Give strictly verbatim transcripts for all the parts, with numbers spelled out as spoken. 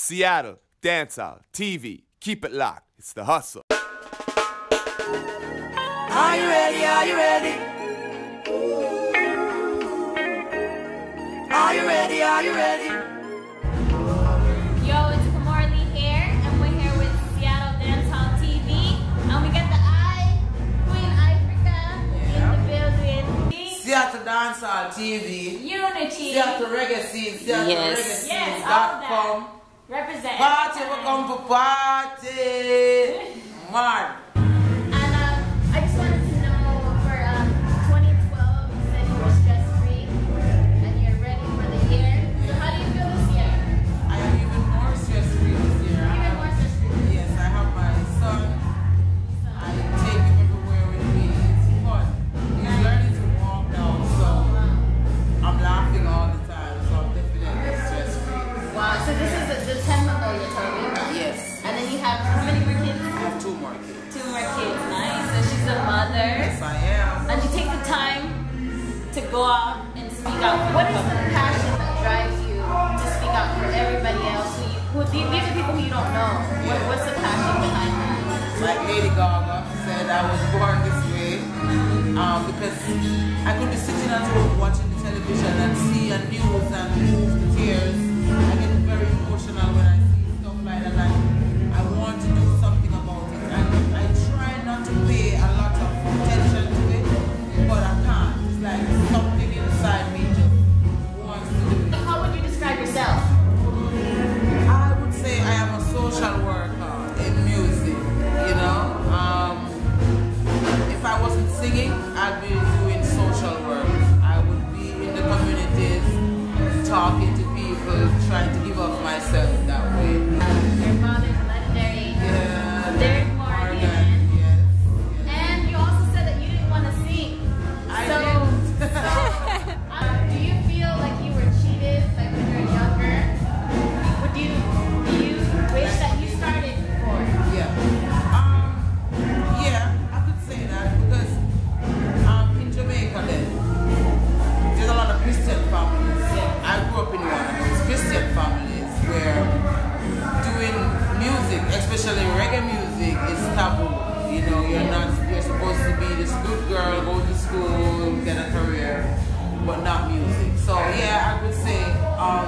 Seattle Dancehall T V. Keep it locked. It's the hustle. Are you ready? Are you ready? Are you ready? Are you ready? Yo, it's Kimora Lee here, and we're here with Seattle Dancehall T V, and we got the I, Queen Ifrica, yeah, in the building. Seattle Dancehall T V, Unity, Seattle Reggae Scene, Seattle yes. Reggae Scene. Yes, all that. Represent. Party, we come to party, man. Go out and speak out for what is the passion that drives you to speak out for everybody else? Who you, who, these are people who you don't know. Yeah. What, what's the passion behind that? Like Lady Gaga said, I was born this way um, because I could be sitting at home watching the television and see a news and move to tears. I get very emotional when I see stuff like that. Like, I want to do something about it. I, I try not to pay a lot of attention to it, but I can't. It's like, I'd be doing social work. I would be in the communities, talking to people, trying to give up myself that way. Your father's legendary. Yeah. They're more yes, yes. And you also said that you didn't want to sing. I so, didn't. So, um, do you feel like you were cheated, like when you were younger? Would you, do you wish that you started before? Yeah. Um, yeah, I could say that because there's a lot of Christian families. I grew up in one of those Christian families where doing music, especially reggae music, is taboo. You know, you're not, you're supposed to be this good girl, go to school, get a career, but not music. So yeah, I would say um,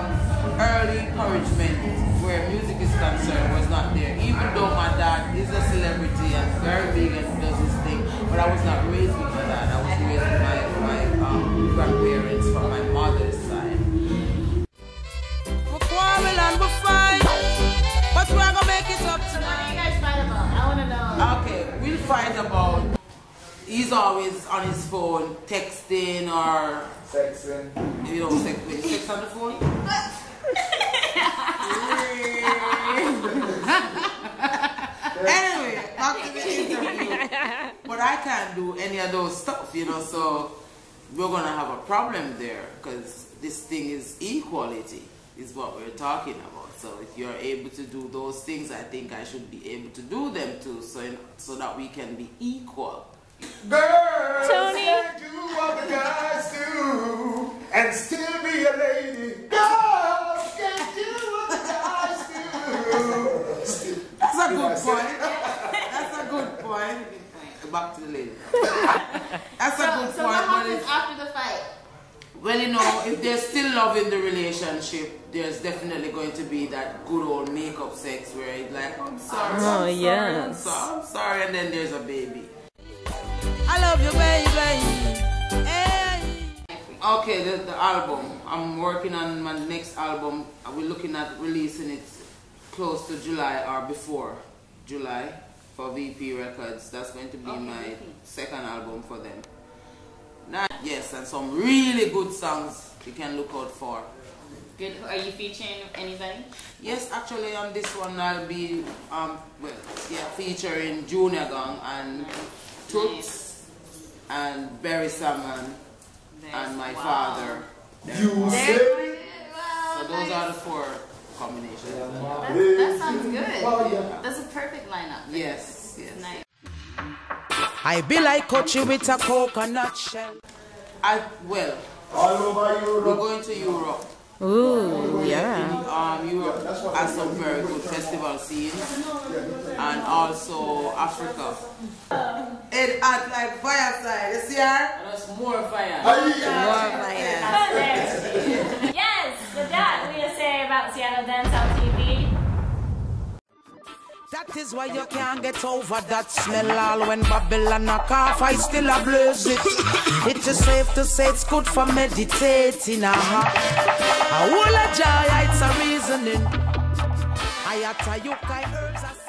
early encouragement where music is concerned was not there. Even though my dad is a celebrity and very big and does his thing, but I was not raised with my dad. I was raised with my my um, grandparents from my mother's side. We quarrel and we fight, but we are gonna make it up tonight. What do you guys fight about? I wanna know. Okay, we'll fight about. He's always on his phone, texting or sexting. You know, sex, sex on the phone. Anyway, back to the interview. But I can't do any of those stuff, you know, so we're going to have a problem there because this thing is equality, is what we're talking about. So if you're able to do those things, I think I should be able to do them too, so, in, so that we can be equal. Girls, Tony. Can't do what the guys do and still be a lady. Girls, can't do what the guys do. That's a good point. That's a good point. Back to the lady. That's so, a good so point. So what happens after the fight? Well, you know, if they're still loving the relationship, there's definitely going to be that good old make-up sex where it's like, I'm sorry, oh, I'm, yes. sorry I'm, so, I'm sorry, and then there's a baby. I love you, baby. Hey. Okay, the, the album. I'm working on my next album. We're looking at releasing it close to July or before July for V P Records. That's going to be okay, my V P. Second album for them. Now, yes, and some really good songs you can look out for. Good. Are you featuring anybody? Yes, actually on this one I'll be um well yeah featuring Junior Gong and Toots. Nice. And Berry Salmon and my wow. father. You say? So those are the four combinations. That, that sounds good. That's a perfect lineup. Yes, yes. Nice. I be like Kochi with a coconut shell. I well. All over Europe. We're going to Europe Ooh, yeah. Um, you were at some very good festival scene, and also Africa. It act like fire side, you see her? That's more fire. More fire. Yes, so that we say about Seattle Dancehall T V. That is why you can't get over that smell. All when Babylon knock off, I still ablaze it. It is safe to say it's good for meditating. Uh-huh. I will enjoy, it's a reasoning. I atta you kind herbs.